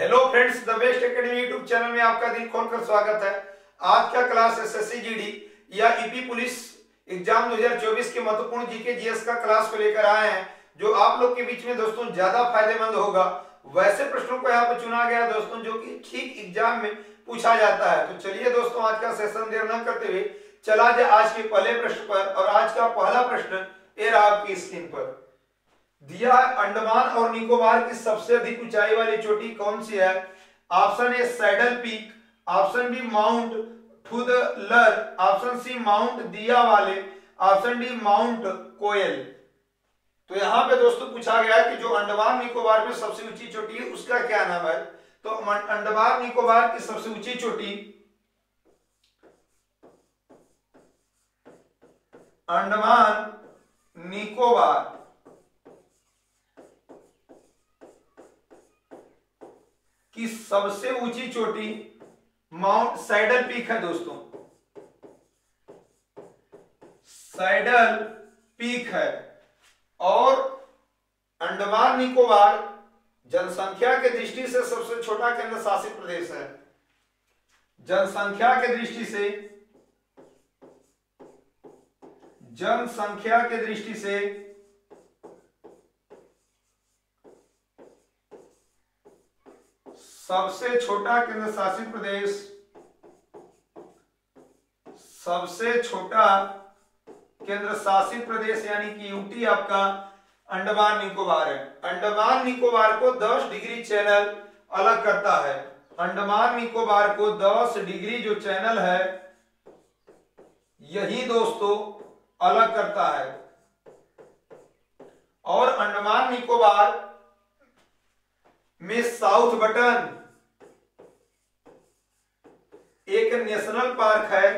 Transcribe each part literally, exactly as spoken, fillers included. Hello friends, the best academy YouTube channel में आपका दिल खोलकर स्वागत है। आज का क्लास एसएससी जीडी या ईपी पुलिस एग्जाम दो हज़ार चौबीस के महत्वपूर्ण जीके जीएस का क्लास को लेकर आए हैं, जो आप लोग के बीच में दोस्तों ज्यादा फायदेमंद होगा। वैसे प्रश्नों को यहाँ पर चुना गया दोस्तों जो की ठीक एग्जाम में पूछा जाता है। तो चलिए दोस्तों, आज का सेशन देर न करते हुए चला जाए आज के पहले प्रश्न पर। और आज का पहला प्रश्न ये रहा आपकी स्क्रीन पर दिया है। अंडमान और निकोबार की सबसे अधिक ऊंचाई वाली चोटी कौन सी है? Option A saddle peak, option B mount Thuillier, option C mount Diavolo, option D mount कोयल। तो यहाँ पे दोस्तों पूछा गया है कि जो अंडमान निकोबार में सबसे ऊंची चोटी है उसका क्या नाम है। तो अंडमान निकोबार की सबसे ऊंची चोटी अंडमान निकोबार कि सबसे ऊंची चोटी माउंट सैडल पीक है दोस्तों, सैडल पीक है। और अंडमान निकोबार जनसंख्या के दृष्टि से सबसे छोटा केंद्र शासित प्रदेश है, जनसंख्या के दृष्टि से जनसंख्या के दृष्टि से सबसे छोटा केंद्र शासित प्रदेश, सबसे छोटा केंद्र शासित प्रदेश यानी कि यूटी आपका अंडमान निकोबार है। अंडमान निकोबार को दस डिग्री चैनल अलग करता है। अंडमान निकोबार को दस डिग्री जो चैनल है यही दोस्तों अलग करता है। और अंडमान निकोबार में साउथ बटन एक नेशनल पार्क है,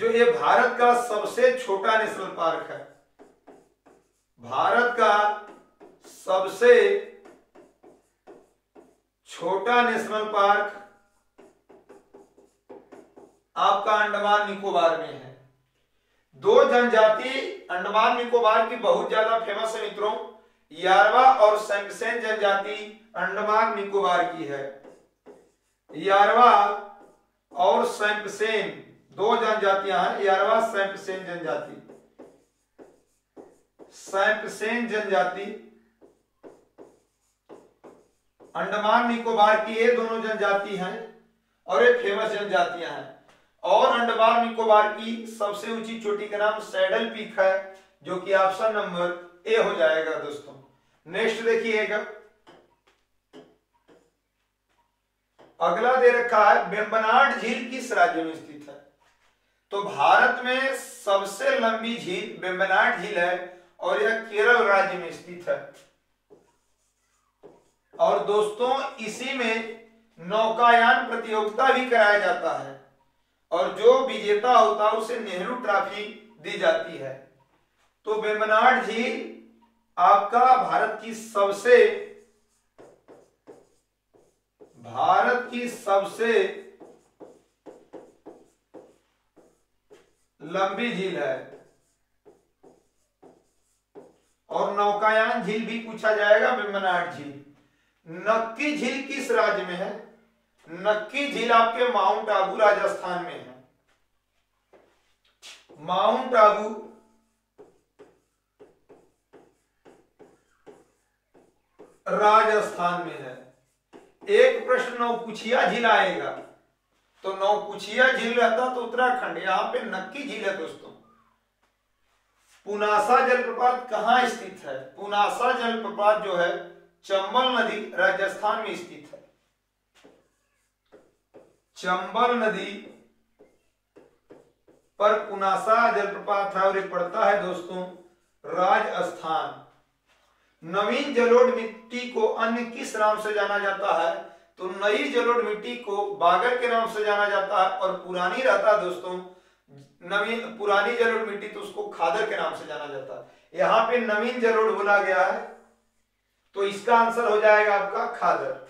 जो ये भारत का सबसे छोटा नेशनल पार्क है, भारत का सबसे छोटा नेशनल पार्क आपका अंडमान निकोबार में है। दो जनजाति अंडमान निकोबार की बहुत ज्यादा फेमस है मित्रों, यारवा और संगसेन जनजाति अंडमान निकोबार की है। यारवा और संगसेन दो जनजातियां हैं, यारवा संगसेन जनजाति, संगसेन जनजाति अंडमान निकोबार की ये दोनों जनजाति हैं और ये फेमस जनजातियां हैं। और अंडमान निकोबार की सबसे ऊंची चोटी का नाम सैडल पीक है, जो कि ऑप्शन नंबर ए हो जाएगा दोस्तों। नेक्स्ट देखिएगा, अगला दे रखा है बेम्बनाड झील किस राज्य में स्थित है? तो भारत में सबसे लंबी झील बेम्बनाड झील है और यह केरल राज्य में स्थित है। और दोस्तों इसी में नौकायान प्रतियोगिता भी कराया जाता है और जो विजेता होता है उसे नेहरू ट्रॉफी दी जाती है। तो बेम्बनाड झील आपका भारत की सबसे भारत की सबसे लंबी झील है। और नौकायान झील भी पूछा जाएगा बेम्बनाड झील। नक्की झील किस राज्य में है? नक्की झील आपके माउंट आबू राजस्थान में है, माउंट आबू राजस्थान में है। एक प्रश्न नौकुचिया झील आएगा, तो नौकुचिया झील रहता तो उत्तराखंड, यहाँ पे नक्की झील है दोस्तों। पुनासा जलप्रपात कहाँ स्थित है? पुनासा जलप्रपात जो है चंबल नदी राजस्थान में स्थित है, चंबल नदी पर पुनासा जलप्रपात है और ये पड़ता है दोस्तों राजस्थान। नवीन जलोढ़ मिट्टी को अन्य किस नाम से जाना जाता है? तो नई जलोढ़ मिट्टी को बागर के नाम से जाना जाता है और पुरानी रहता है दोस्तों नवीन, पुरानी जलोढ़ मिट्टी तो उसको खादर के नाम से जाना जाता है। यहाँ पे नवीन जलोढ़ बोला गया है तो इसका आंसर हो जाएगा आपका खादर।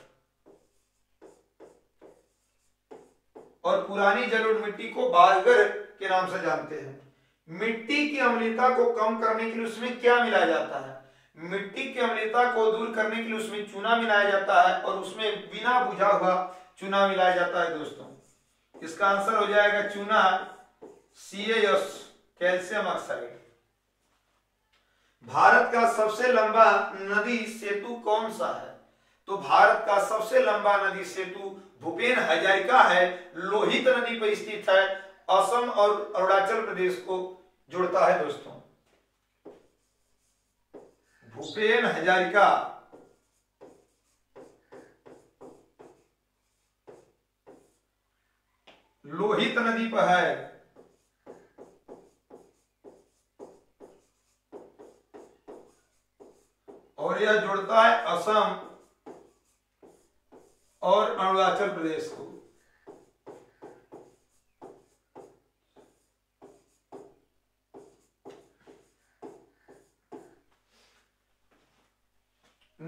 और पुरानी जलोढ़ मिट्टी को बागर के नाम से जानते हैं। मिट्टी की अम्लीता को कम करने के लिए उसमें क्या मिलाया जाता है? मिट्टी की अम्लता को दूर करने के लिए उसमें चूना मिलाया जाता है और उसमें बिना बुझा हुआ चूना मिलाया जाता है। दोस्तों इसका आंसर हो जाएगा चूना, C A S calcium oxide. Bharat का सबसे लंबा नदी सेतु कौन सा है? तो भारत का सबसे लंबा नदी सेतु भूपेन हजारिका है, लोहित नदी पर स्थित है, असम और अरुणाचल प्रदेश को जोड़ता है। दोस्तों भूपेन हजारिका लोहित नदी पर है, और यह जोड़ता है असम और अरुणाचल प्रदेश को।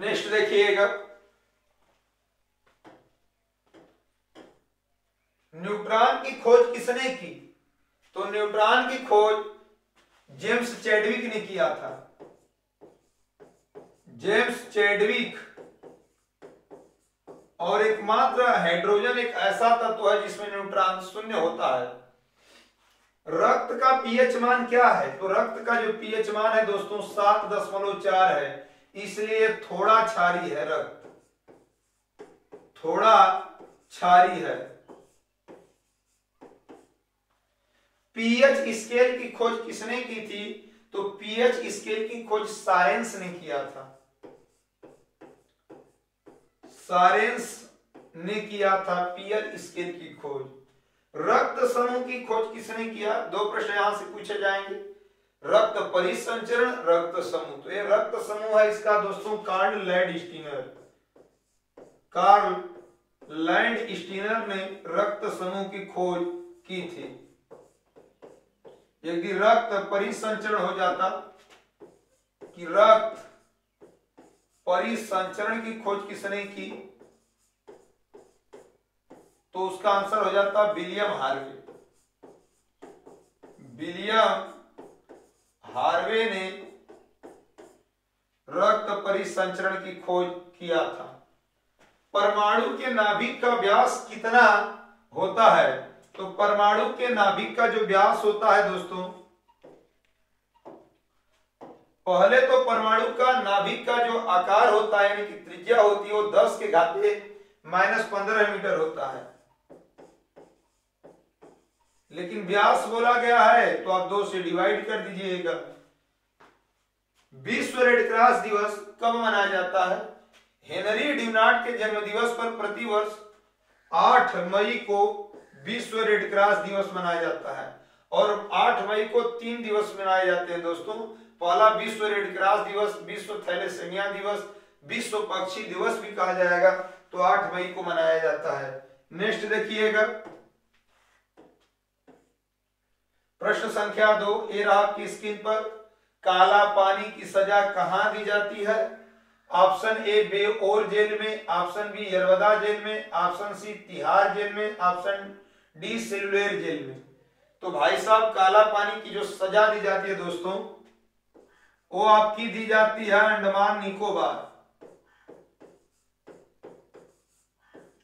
नेक्स्ट देखिएगा, न्यूट्रॉन की खोज किसने की? तो न्यूट्रॉन की खोज जेम्स चैडविक ने किया था। जेम्स चैडविक, और एकमात्र हाइड्रोजन एक ऐसा तत्व है जिसमें न्यूट्रॉन शून्य होता है। रक्त का पीएच मान क्या है? तो रक्त का जो पीएच मान है दोस्तों सात दशमलव चार है, इसलिए थोड़ा क्षारी है रक्त, थोड़ा क्षारी है। पीएच स्केल की खोज किसने की थी? तो पीएच स्केल की खोज सारेंस ने किया था, सारेंस ने किया था पीएच स्केल की खोज। रक्त समूह की खोज किसने किया? दो प्रश्न यहां से पूछे जाएंगे, रक्त परिसंचरण, रक्त समूह। तो ये रक्त समूह है इसका दोस्तों कार्ल लैंडस्टीनर, कार्ल लैंडस्टीनर ने रक्त समूह की खोज की थी। यदि रक्त परिसंचरण हो जाता, कि रक्त परिसंचरण की खोज किसने की, तो उसका आंसर हो जाता विलियम हार्वे। विलियम हार्वे ने रक्त परिसंचरण की खोज किया था। परमाणु के नाभिक का व्यास कितना होता है? तो परमाणु के नाभिक का जो व्यास होता है दोस्तों, पहले तो परमाणु का नाभिक का जो आकार होता है यानी कि त्रिज्या होती है वो दस के घाते माइनस पंद्रह मीटर होता है, लेकिन व्यास बोला गया है तो आप दो से डिवाइड कर दीजिएगा। विश्व रेड क्रॉस दिवस कब मनाया जाता है? हेनरी ड्यूनाट के जन्म दिवस पर प्रतिवर्ष आठ मई को विश्व रेड क्रॉस दिवस मनाया जाता है, और आठ मई को तीन दिवस मनाए जाते हैं दोस्तों। पहला विश्व रेड क्रॉस दिवस, विश्व थैलेसेमिया दिवस, विश्व पक्षी दिवस भी कहा जाएगा, तो आठ मई को मनाया जाता है। नेक्स्ट देखिएगा प्रश्न संख्या दो, ये रहा आपकी स्क्रीन पर। काला पानी की सजा कहां दी जाती है? ऑप्शन ए बेउर जेल में, ऑप्शन बी यरवदा जेल में, ऑप्शन सी तिहाड़ जेल में, ऑप्शन डी सेलुलर जेल में। तो भाई साहब काला पानी की जो सजा दी जाती है दोस्तों वो आपकी दी जाती है अंडमान निकोबार।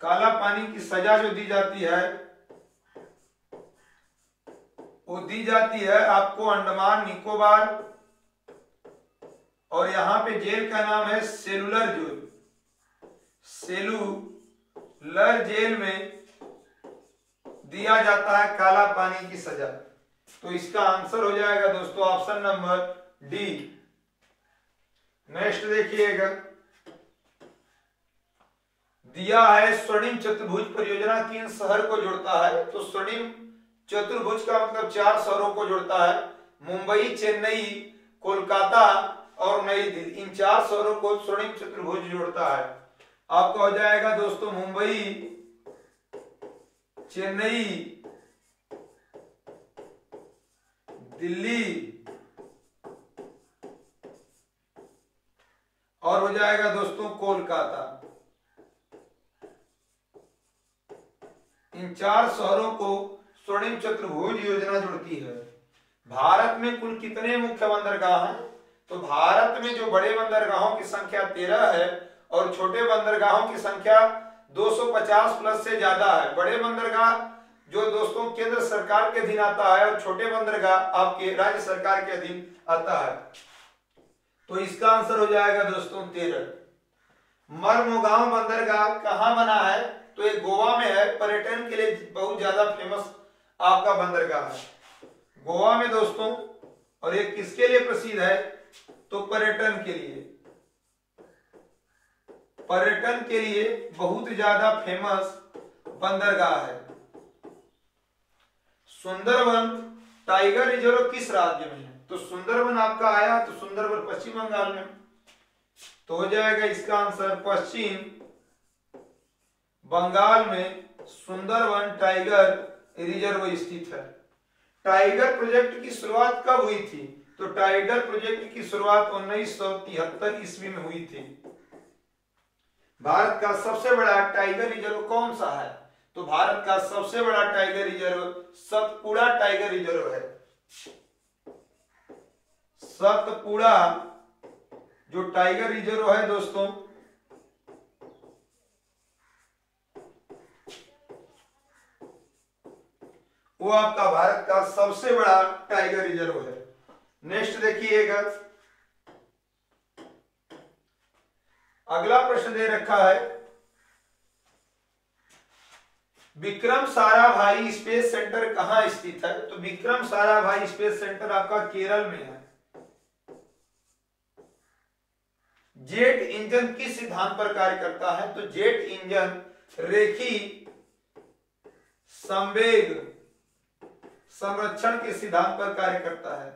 काला पानी की सजा जो दी जाती है वो दी जाती है आपको अंडमान निकोबार, और यहां पे जेल का नाम है सेलुलर जेल। सेलुलर जेल में दिया जाता है काला पानी की सजा। तो इसका आंसर हो जाएगा दोस्तों ऑप्शन नंबर डी। नेक्स्ट देखिएगा, दिया है स्वर्णिम चतुर्भुज परियोजना किन शहर को जोड़ता है? तो स्वर्णिम चतुर्भुज का मतलब चार शहरों को जोड़ता है, मुंबई, चेन्नई, कोलकाता और नई दिल्ली। इन चार शहरों को स्वर्णिम चतुर्भुज जोड़ता है। आपका हो जाएगा दोस्तों मुंबई, चेन्नई, दिल्ली, और हो जाएगा दोस्तों कोलकाता। इन चार शहरों को स्वर्णिम चतुर्भुज योजना जोड़ती है। भारत में कुल कितने मुख्य बंदरगाह हैं? तो भारत में जो बड़े बंदरगाहों की संख्या तेरह है और छोटे बंदरगाहों की संख्या दो सौ पचास प्लस से ज्यादा है। बड़े बंदरगाह जो दोस्तों केंद्र सरकार के अधीन आता है और छोटे बंदरगाह आपके राज्य सरकार के अधीन आता है, तो इसका आंसर हो जाएगा दोस्तों तेरह। मर्मगांव बंदरगाह कहाँ बना है? तो ये गोवा में है, पर्यटन के लिए बहुत ज्यादा फेमस आपका बंदरगाह है गोवा में दोस्तों। और ये किसके लिए प्रसिद्ध है? तो पर्यटन के लिए, पर्यटन के लिए बहुत ज्यादा फेमस बंदरगाह है। सुंदरबन टाइगर रिजर्व किस राज्य में है? तो सुंदरबन आपका आया, तो सुंदरबन पश्चिम बंगाल में, तो हो जाएगा इसका आंसर पश्चिम बंगाल में सुंदरबन टाइगर रिजर्व स्थित है। टाइगर प्रोजेक्ट की शुरुआत कब हुई थी? तो टाइगर प्रोजेक्ट की शुरुआत उन्नीस सौ तिहत्तर ईस्वी में हुई थी। भारत का सबसे बड़ा टाइगर रिजर्व कौन सा है? तो भारत का सबसे बड़ा tiger reserve Satpura tiger reserve है। सतपुड़ा जो टाइगर रिजर्व है दोस्तों, वो आपका भारत का सबसे बड़ा टाइगर रिजर्व है। नेक्स्ट देखिएगा, अगला प्रश्न दे रखा है विक्रम साराभाई स्पेस सेंटर कहां स्थित है? तो विक्रम साराभाई स्पेस सेंटर आपका केरल में है। जेट इंजन किस सिद्धांत पर कार्य करता है? तो जेट इंजन रेखी संवेग संरक्षण के सिद्धांत पर कार्य करता है,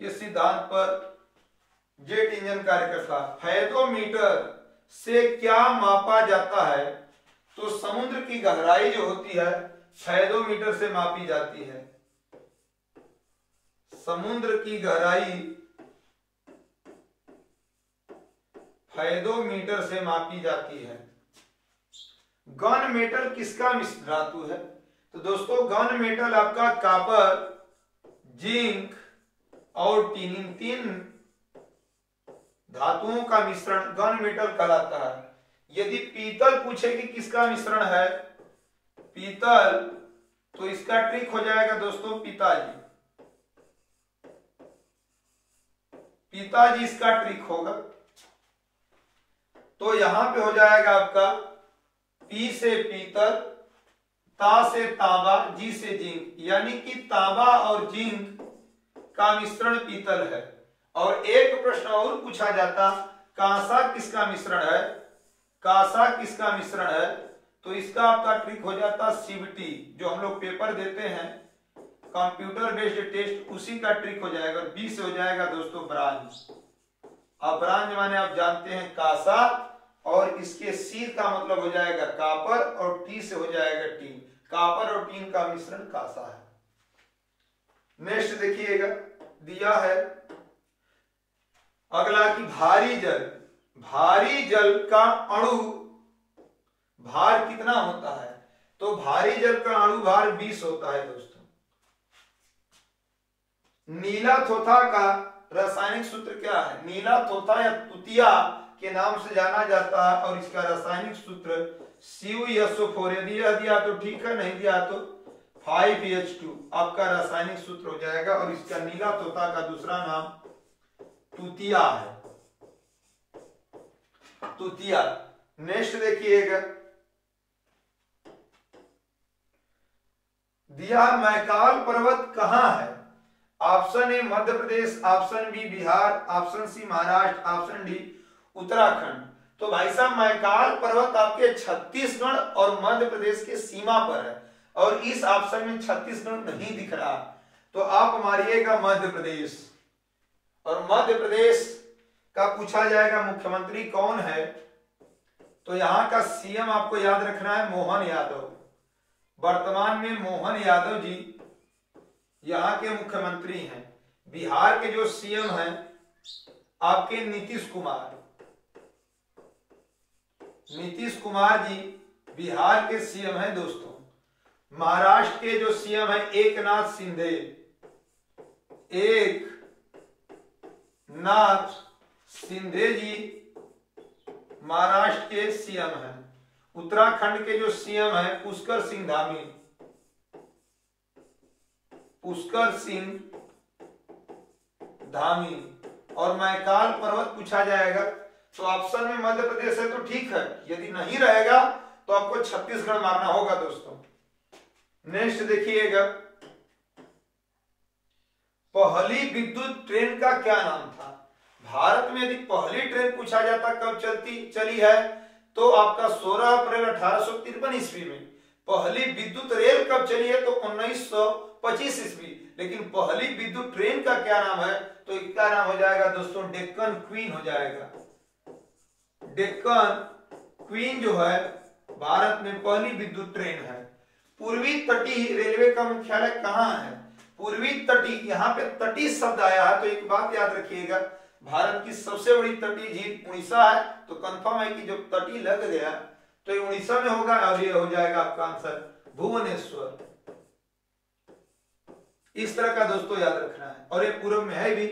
किस सिद्धांत पर जेट इंजन कार्य करता है। फैदोमीटर से क्या मापा जाता है? तो समुद्र की गहराई जो होती है फैदोमीटर से मापी जाती है। समुद्र की गहराई फैदोमीटर से मापी जाती है। गन मेटल किसका मिश्र धातु है? तो दोस्तों गन मेटल आपका कॉपर, जिंक और टिन, इन तीन धातुओं का मिश्रण गन मेटल कहलाता है। यदि पीतल पूछे कि किसका मिश्रण है पीतल, तो इसका ट्रिक हो जाएगा दोस्तों पिताजी, पिताजी इसका ट्रिक होगा। तो यहां पे हो जाएगा आपका पी से पीतल, ता से तांबा, जी से जिंक, यानी कि तांबा और जिंक का मिश्रण पीतल है। और एक प्रश्न और पूछा जाता, कांसा किसका मिश्रण है? कांसा किसका मिश्रण है? तो इसका आपका ट्रिक हो जाता सीबीटी, जो हम लोग पेपर देते हैं कंप्यूटर बेस्ड टेस्ट, उसी का ट्रिक हो जाएगा। बी से हो जाएगा दोस्तों ब्रांज। अब ब्रांज माने आप जानते हैं कांसा, और इसके सी का मतलब हो जाएगा कॉपर और टी से हो जाएगा टीन। कॉपर और टीन का मिश्रण कांसा है। नेक्स्ट देखिएगा, दिया है अगला कि भारी जल, भारी जल का अणु भार कितना होता है? तो भारी जल का अणु भार बीस होता है दोस्तों। नीला थोथा का रासायनिक सूत्र क्या है? नीला थोथा या तुतिया के नाम से जाना जाता है और इसका रासायनिक सूत्र सी ओ एस ओ फोर। यदि दिया तो ठीक है, नहीं दिया तो फाइव एच टू आपका रासायनिक सूत्र हो जाएगा। और इसका नीला तोता का दूसरा नाम तुतिया है, तुतिया। नेक्स्ट देखिएगा, दिया मैकाल पर्वत कहाँ है? Option A Madhya Pradesh, option B Bihar, option C Maharashtra, option D Uttarakhand. तो भाई साहब मैकाल पर्वत आपके छत्तीसगढ़ और मध्य प्रदेश के सीमा पर है और इस ऑप्शन में छत्तीसगढ़ नहीं दिख रहा, तो आप मारिएगा मध्य प्रदेश। और मध्य प्रदेश का पूछा जाएगा मुख्यमंत्री कौन है? तो यहाँ का सीएम आपको याद रखना है मोहन यादव। वर्तमान में मोहन यादव जी यहाँ के मुख्यमंत्री हैं। बिहार के जो सीएम हैं आपके नीतीश कुमार, नीतीश कुमार जी बिहार के सीएम हैं दोस्तों। महाराष्ट्र के जो सीएम है एकनाथ शिंदे, एक नाथ शिंदे जी महाराष्ट्र के सीएम हैं। उत्तराखंड के जो सीएम हैं पुष्कर सिंह धामी, पुष्कर सिंह धामी। और मैकाल पर्वत पूछा जाएगा तो ऑप्शन में मध्य प्रदेश है तो ठीक है, यदि नहीं रहेगा तो आपको छत्तीसगढ़ मारना होगा दोस्तों। नेक्स्ट देखिएगा, पहली विद्युत ट्रेन का क्या नाम था? भारत में यदि पहली ट्रेन पूछा जाता कब चलती चली है तो आपका सोलह अप्रैल अठारह सौ तिरपन ईस्वी में। पहली विद्युत रेल कब चली है तो उन्नीस सौ पच्चीस ईस्वी। लेकिन पहली विद्युत ट्रेन का क्या नाम है तो इसका नाम हो जाएगा दोस्तों डेक्कन क्वीन हो जाएगा। डेक्कन क्वीन जो है भारत में पहली विद्युत ट्रेन है। पूर्वी तटीय रेलवे का मुख्यालय कहाँ है? पूर्वी तटीय, यहाँ पे तटीय शब्द आया है तो एक बात याद रखिएगा, भारत की सबसे बड़ी तटीय झील उड़ीसा है तो कंफर्म है कि जब तटीय लग गया तो ये उड़ीसा में होगा और ये हो जाएगा आपका आंसर भुवनेश्वर। इस तरह का दोस्तों याद रखना है और ये पूर्व में है भी।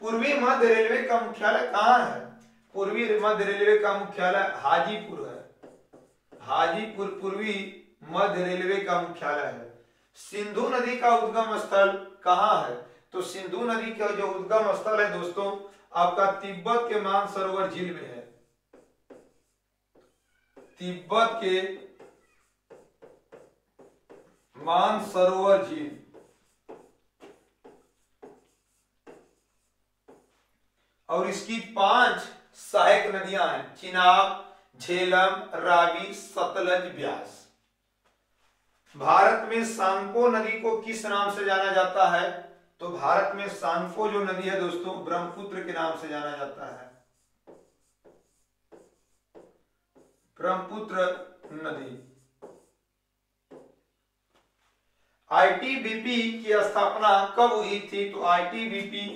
पूर्वी मध्य रेलवे का मुख्यालय कहाँ है? पूर्वी मध्य रेलवे का मुख्यालय हाजीपुर है। हाजीपुर पूर्वी मध्य रेलवे का मुख्यालय है। सिंधु नदी का उद्गम स्थल कहाँ है? तो सिंधु नदी का जो उद्गम स्थल है दोस्तों आपका तिब्बत के मानसरोवर झील में है। तिब्बत के मानसरोवर झील। और इसकी पांच सहायक नदियां हैं, चिनाब, झेलम, रावी, सतलज, ब्यास। भारत में सांको नदी को किस नाम से जाना जाता है? तो भारत में सांको जो नदी है दोस्तों ब्रह्मपुत्र के नाम से जाना जाता है, ब्रह्मपुत्र नदी। आईटीबीपी की स्थापना कब हुई थी? तो आईटीबीपी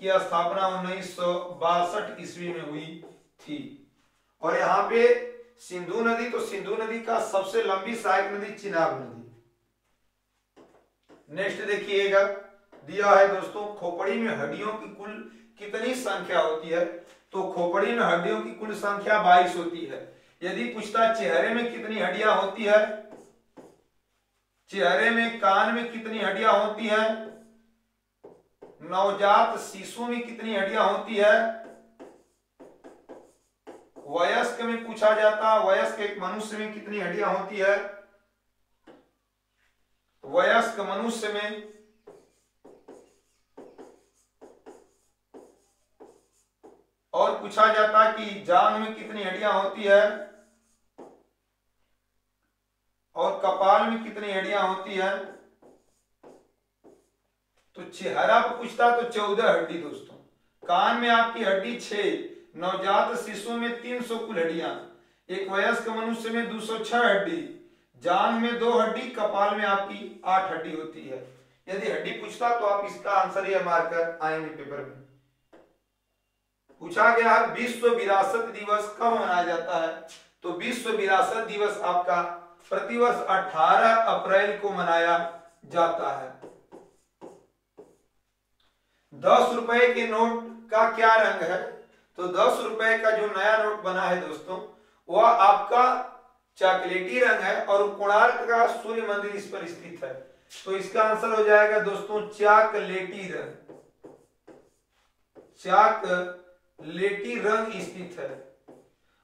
की स्थापना उन्नीस सौ बासठ ईस्वी में हुई थी। और यहाँ पे सिंधु नदी, तो सिंधु नदी का सबसे लंबी सहायक नदी चिनाब नदी। नेक्स्ट देखिएगा, दिया है दोस्तों खोपड़ी में हड्डियों की कुल कितनी संख्या होती है? तो खोपड़ी में हड्डियों की कुल संख्या बाईस होती है। यदि पूछता चेहरे में कितनी हड्डियां होती है, चेहरे में, कान में कितनी हड्डियां होती है, नवजात शिशु में कितनी हड्डियां होती है, वयस्क में पूछा जाता वयस्क एक मनुष्य में कितनी हड्डियां होती है, वयस्क मनुष्य में और पूछा जाता कि जांघ में कितनी हड्डियां होती है और कपाल में कितनी हड्डियां होती है। तो चेहरा पूछता तो चौदह हड्डी दोस्तों, कान में आपकी हड्डी छह, नवजात शिशु में तीन सौ कुल हड्डियां, एक वयस्क मनुष्य में दो सौ छह हड्डी, जांघ में दो हड्डी, कपाल में आपकी आठ हड्डी होती है। यदि हड्डी पूछता तो आप इसका आंसर ये मारकर आएंगे पेपर में। पूछा गया विश्व विरासत दिवस कब मनाया जाता है? तो विश्व विरासत दिवस आपका प्रतिवर्ष अठारह अप्रैल को मनाया जाता है। दस रुपए के नोट का क्या रंग है? तो दस रुपए का जो नया नोट बना है दोस्तों वह आपका चॉकलेटी रंग है और कोणार्क का सूर्य मंदिर इस पर स्थित है। तो इसका आंसर हो जाएगा दोस्तों चॉकलेटी रंग, चॉकलेटी रंग स्थित है।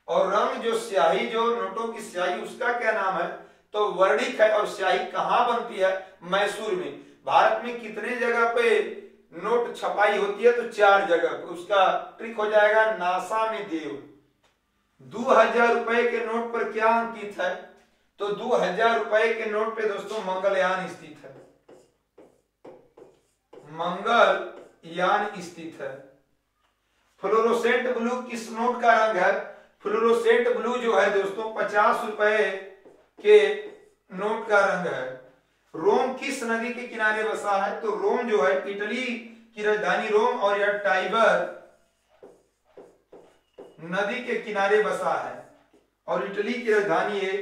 और रंग जो स्याही, जो नोटों की स्याही, उसका क्या नाम है? तो वर्णिक है। और स्याही कहाँ बनती है? मैसूर में। भारत में कितने जगह पे नोट छपाई होती है? तो चार जगह। उसका ट्रिक हो जाएगा नासा में देव। दो हजार रुपए के नोट पर क्या अंकित है? तो दो हजार रुपए के नोट पे दोस्तों मंगलयान स्थित है, मंगलयान स्थित है। फ्लोरोसेंट ब्लू किस नोट का रंग है? फ्लोरोसेंट ब्लू जो है दोस्तों पचास रुपए के नोट का रंग है। रोम किस नदी के किनारे बसा है? तो रोम जो है इटली की राजधानी रोम और यह टाइबर नदी के किनारे बसा है। और इटली की राजधानी ये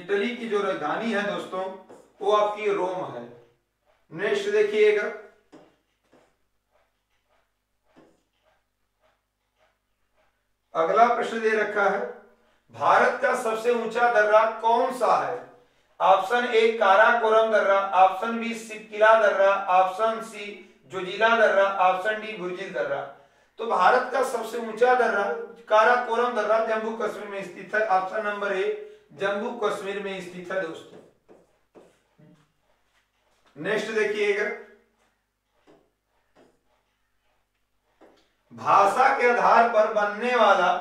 इटली की जो राजधानी है दोस्तों वो आपकी रोम है। नेक्स्ट देखिएगा, अगला प्रश्न दे रखा है भारत का सबसे ऊंचा दर्रा कौन सा है। ऑप्शन ए काराकोरम दर्रा, ऑप्शन बी सिपकिला दर्रा, ऑप्शन सी जोजिला दर्रा, ऑप्शन डी भुर्जिल दर्रा। तो भारत का सबसे ऊंचा दर्रा काराकोरम दर्रा जम्मू कश्मीर में स्थित है। Option number A Jammu Kashmir में स्थित है दोस्तों। नेक्स्ट देखिएगा, भाषा के आधार पर बनने वाला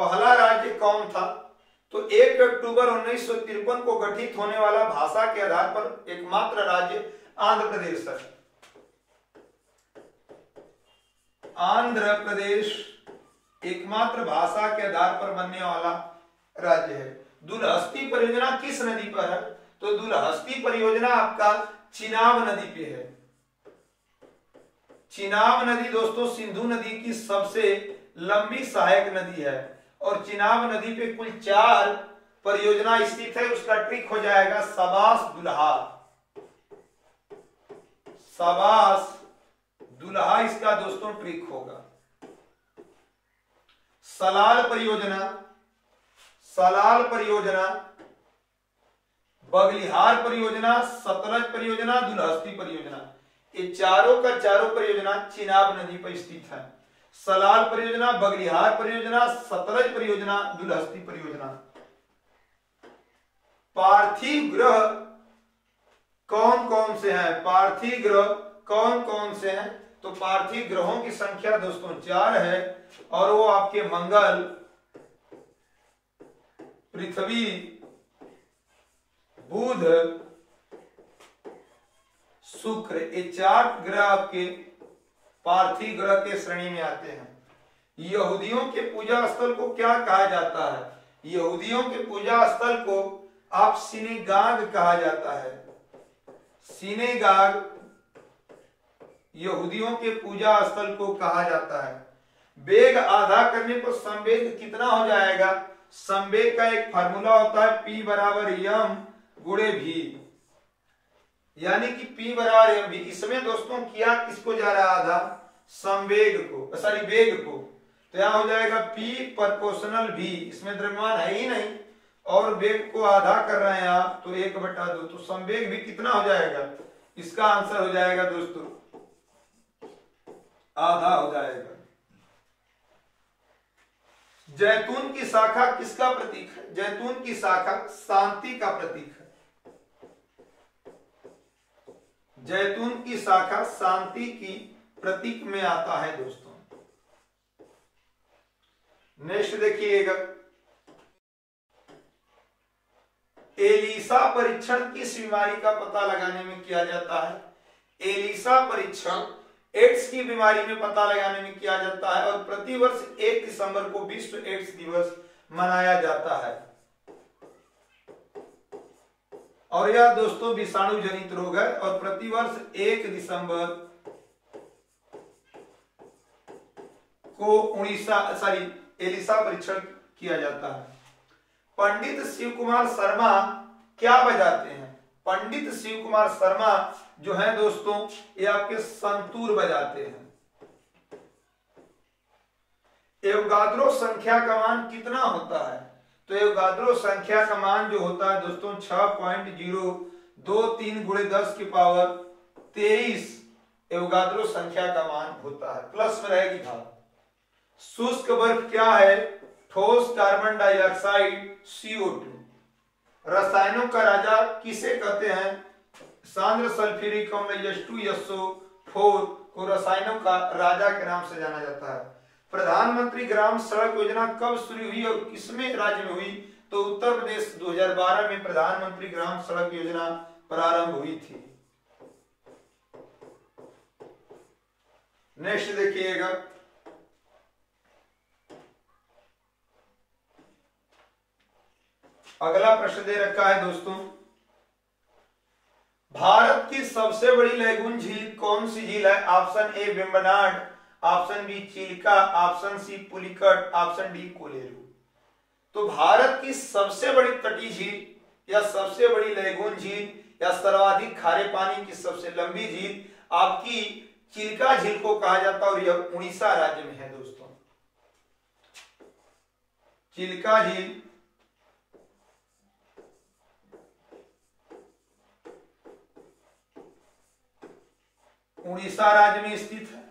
पहला राज्य कौन था। तो एक अक्टूबर उन्नीस सौ तिरपन को गठित होने वाला भाषा के आधार पर एकमात्र राज्य आंध्र प्रदेश है। आंध्र प्रदेश एकमात्र भाषा के आधार पर बनने वाला राज्य है। दुलहस्ती परियोजना किस नदी पर है। तो दुलहस्ती परियोजना आपका चिनाब नदी पे है। चिनाब नदी दोस्तों सिंधु नदी की सबसे लंबी सहायक नदी है और चिनाब नदी पे कुल चार परियोजना स्थित है। उसका ट्रिक हो जाएगा सबास दुल्हा, सबास दुल्हा इसका दोस्तों ट्रिक होगा। सलाल परियोजना, सलाल परियोजना, बगलिहार परियोजना, सतलज परियोजना, दुलहस्ती परियोजना, ये चारों का चारों परियोजना चिनाब नदी पर स्थित है। सलाल परियोजना, बगलिहार परियोजना, सतलज परियोजना, दुलहस्ती परियोजना। पार्थिव ग्रह कौन कौन से हैं, पार्थिव ग्रह कौन कौन से हैं। तो पार्थिव ग्रहों की संख्या दोस्तों चार है और वो आपके मंगल, पृथ्वी, बुध, शुक्र, ये चार ग्रह आपके पार्थिव ग्रह के श्रेणी में आते हैं। यहूदियों के पूजा स्थल को क्या कहा जाता है। यहूदियों के पूजा स्थल को आप सिनेगाग कहा जाता है। सिनेगाग यहूदियों के पूजा स्थल को कहा जाता है। वेग आधा करने पर संवेग कितना हो जाएगा। संवेग का एक फार्मूला होता है p बराबर m गुणे v, यानी कि p बराबर एम भी। इसमें दोस्तों किया किसको जा रहा था, संवेग को, सॉरी वेग को। तो यहाँ हो जाएगा p प्रोपोर्शनल v, इसमें द्रव्यमान है ही नहीं और वेग को आधा कर रहे हैं आप, तो एक बटा दो। तो संवेग भी कितना हो जाएगा, इसका आंसर हो जाएगा दोस्तों आधा हो जाएगा। जैतून की शाखा किसका प्रतीक है। जैतून की शाखा शांति का प्रतीक है। जैतून की शाखा शांति की प्रतीक में आता है दोस्तों। नेक्स्ट देखिएगा, एलिसा परीक्षण किस बीमारी का पता लगाने में किया जाता है। एलिसा परीक्षण एड्स की बीमारी में पता लगाने में किया जाता है और प्रतिवर्ष एक दिसंबर को विश्व एड्स दिवस मनाया जाता है और यह दोस्तों विषाणु जनित रोग है और प्रतिवर्ष एक दिसंबर को उड़ीसा सॉरी एलिसा परीक्षण किया जाता है। पंडित शिव कुमार शर्मा क्या बजाते हैं। पंडित शिव कुमार शर्मा जो है दोस्तों ये आपके संतूर बजाते हैं। एवोगाद्रो संख्या का मान कितना होता है। तो एवोगाद्रो संख्या का मान जो होता है दोस्तों छह पॉइंट शून्य दो तीन गुणे दस की पावर तेईस एवोगाद्रो संख्या का मान होता है। प्लस में रहेगी घात। शुष्क बर्फ क्या है, ठोस carbon dioxide C O two. रसायनों का राजा किसे कहते हैं। सांद्र सल्फ्यूरिक अम्ल H two S O four को रसायनों का राजा के नाम से जाना जाता है। प्रधानमंत्री ग्राम सड़क योजना कब शुरू हुई और किसमें राज्य में हुई। तो उत्तर प्रदेश दो हज़ार बारह में प्रधानमंत्री ग्राम सड़क योजना प्रारंभ हुई थी। नेक्स्ट देखिएगा, अगला प्रश्न दे रखा है दोस्तों, भारत की सबसे बड़ी लैगून झील कौन सी झील है। Option A Vembanad, option B Chilka, option C Pulicat, option D Kolleru. तो भारत की सबसे बड़ी तटीय झील या सबसे बड़ी लैगून झील या सर्वाधिक खारे पानी की सबसे लंबी झील आपकी चिल्का झील को कहा जाता है और यह उड़ीसा राज्य में है दोस्तों। चिल्का झील उड़ीसा राज्य में स्थित है।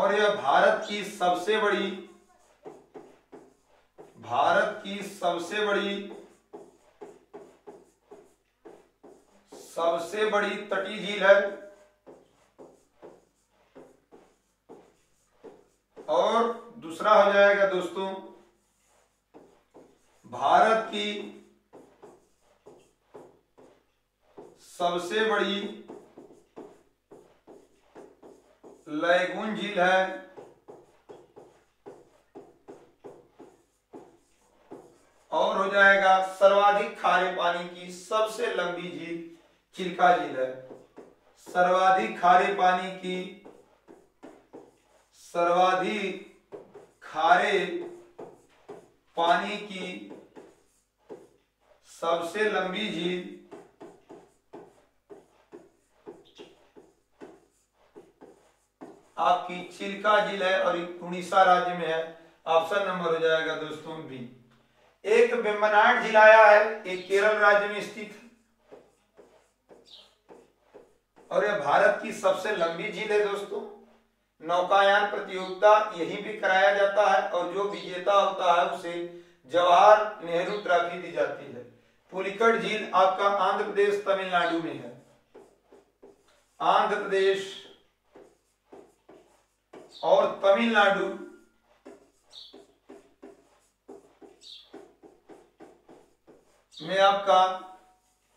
और यह भारत की सबसे बड़ी भारत की सबसे बड़ी सबसे बड़ी तटीय झील है और दूसरा हो जाएगा दोस्तों भारत की सबसे बड़ी लैगून झील है और हो जाएगा सर्वाधिक खारे पानी की सबसे लंबी झील चिल्का झील है। सर्वाधिक खारे पानी की सर्वाधिक खारे पानी की सबसे लंबी झील आपकी चिल्का झील है और उड़ीसा राज्य में है। ऑप्शन नंबर हो जाएगा दोस्तों बी। एक वेम्बनाड झील आया है, एक केरल राज्य में स्थित है और यह भारत की सबसे लंबी झील है दोस्तों। नौकायान प्रतियोगिता यही भी कराया जाता है और जो विजेता होता है उसे जवाहर नेहरू ट्रॉफी दी जाती है। पुलिक्कड झील आपका आंध्र प्रदेश तमिलनाडु में है। आंध्र प्रदेश और तमिलनाडु में आपका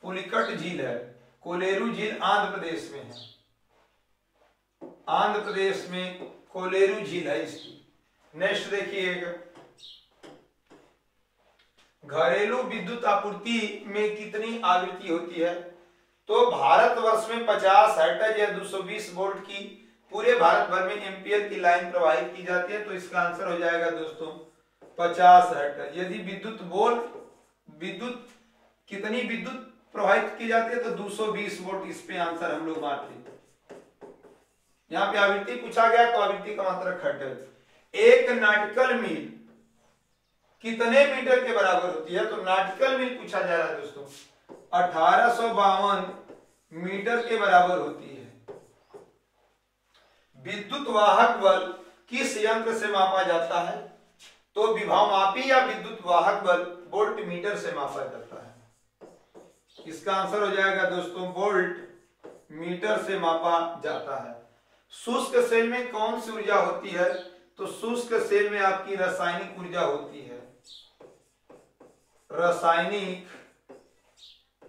पुलिक्कड झील है। कोलेरू झील आंध्र प्रदेश में है। आंध्र प्रदेश में कोलेरू झील है इसकी। नेक्स्ट देखिएगा, घरेलू विद्युत आपूर्ति में कितनी आवृत्ति होती है? तो भारतवर्ष में पचास हर्ट्ज या दो सौ बीस वोल्ट की पूरे भारत भर में एम्पियर की लाइन प्रवाहित की जाती है। तो इसका आंसर हो जाएगा दोस्तों पचास हर्ट्ज। यदि विद्युत वोल्ट विद्युत कितनी विद्युत प्रवाहित की जाती है तो दो सौ बीस वोल्ट, इस पे आंसर हम लोग मारते। यहाँ पे आवृत्ति पूछा गया तो आवृत्ति का मात्रक हर्ट्ज। एक नाटिकल मील कितने मीटर के बराबर होती है? तो नाटिकल मील पूछा जा रहा है दोस्तों, अठारह सौ बावन मीटर के बराबर होती है। विद्युत वाहक बल किस यंत्र से मापा जाता है? तो विभवमापी या विद्युत वाहक बल वोल्ट मीटर से मापा जाता है। इसका आंसर हो जाएगा दोस्तों वोल्ट मीटर से मापा जाता है। शुष्क सेल में कौन सी ऊर्जा होती है? तो शुष्क सेल में आपकी रासायनिक ऊर्जा होती है। रासायनिक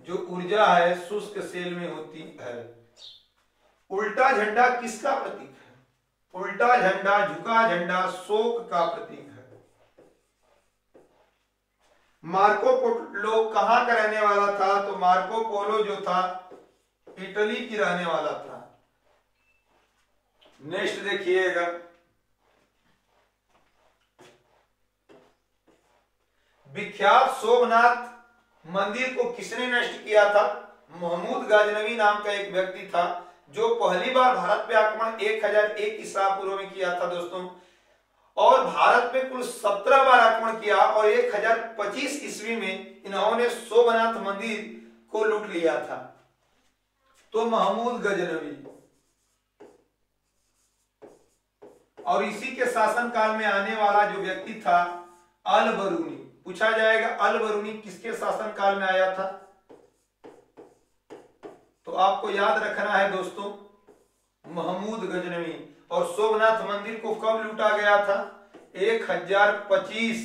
जो ऊर्जा है शुष्क सेल में होती है। उल्टा झंडा किसका प्रतीक है? उल्टा झंडा झुका झंडा शोक का प्रतीक है। मार्को पोलो कहां का रहने वाला था? तो मार्को पोलो जो था इटली की रहने वाला था। नेक्स्ट देखिएगा, विख्यात सोमनाथ मंदिर को किसने नष्ट किया था? महमूद गजनवी नाम का एक व्यक्ति था जो पहली बार भारत पे आक्रमण एक हज़ार एक ईसा पूर्व में किया था दोस्तों और भारत पे कुल सत्रह बार आक्रमण किया और एक हज़ार पच्चीस ईस्वी में इन्होंने सोमनाथ मंदिर को लूट लिया था। तो महमूद गजनवी, और इसी के शासन काल में आने वाला जो व्यक्ति था अल बरूनी, पूछा जाएगा अल बरूनी किसके शासन काल में आया था? तो आपको याद रखना है दोस्तों महमूद गजनवी। और सोमनाथ मंदिर को कब लूटा गया था? एक हज़ार पच्चीस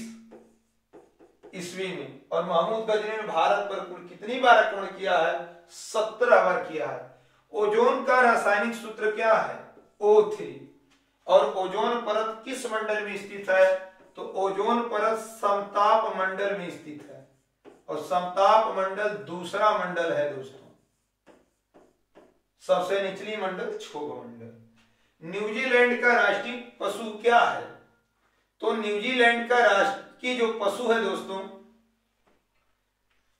ईस्वी में। और महमूद गजनवी ने भारत पर कुल कितनी बार आक्रमण किया है? सत्रह बार किया है। ओजोन का रासायनिक सूत्र क्या है? O three. और ओजोन परत किस मंडल में स्थित है? तो ओजोन परत समताप मंडल में स्थित है और समताप मंडल दूसरा मंडल है दोस्तों, सबसे निचली मंडल क्षोभ मंडल। न्यूजीलैंड का राष्ट्रीय पशु क्या है? न्यूजीलैंड का राष्ट्रीय जो पशु है दोस्तों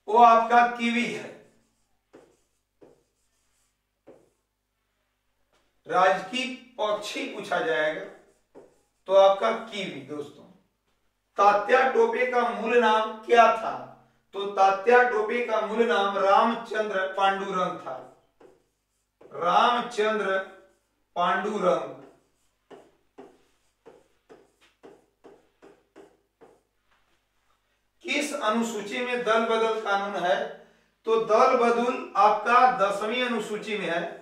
वो आपका कीवी है। राजकीय पक्षी पूछा जाएगा तो आपका कीवी। दोस्तों तात्या टोपे का मूल नाम क्या था? तो तात्या टोपे का मूल नाम रामचंद्र पांडुरंग था। रामचंद्र पांडुरंग। किस अनुसूची में दल बदल कानून है? तो दल बदल आपका दसवीं अनुसूची में है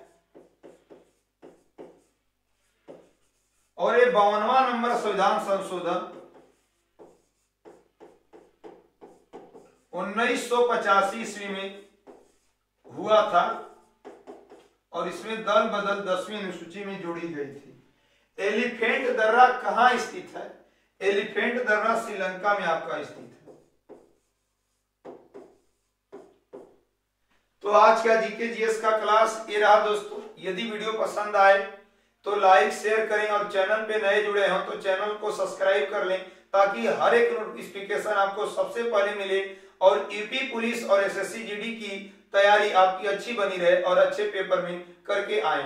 और ये बावनवा नंबर संविधान संशोधन उन्नीस सौ पचासी ईस्वी में हुआ था और इसमें दल बदल दसवीं अनुसूची में जोड़ी गई थी। एलिफेंट दर्रा कहाँ स्थित है? एलिफेंट दर्रा श्रीलंका में आपका स्थित है। तो आज का जीके जीएस का क्लास ये रहा दोस्तों। यदि वीडियो पसंद आए तो लाइक शेयर करें और चैनल पे नए जुड़े हों तो चैनल को सब्सक्राइब कर लें ताकि हर एक नोटिफिकेशन आपको सबसे पहले मिले और यूपी पुलिस और एसएससी जीडी की तैयारी आपकी अच्छी बनी रहे और अच्छे पेपर में करके आए।